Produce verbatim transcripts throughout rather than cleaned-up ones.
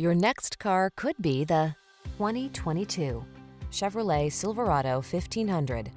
Your next car could be the twenty twenty-two Chevrolet Silverado fifteen hundred.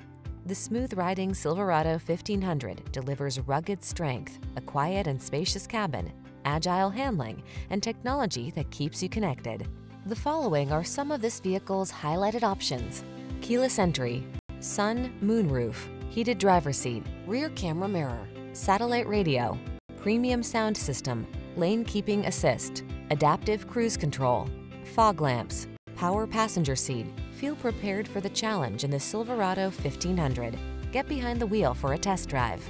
The smooth-riding Silverado fifteen hundred delivers rugged strength, a quiet and spacious cabin, agile handling, and technology that keeps you connected. The following are some of this vehicle's highlighted options: keyless entry, sun, moonroof, heated driver's seat, rear camera mirror, satellite radio, premium sound system, lane keeping assist, adaptive cruise control, fog lamps, power passenger seat. Feel prepared for the challenge in the Silverado fifteen hundred. Get behind the wheel for a test drive.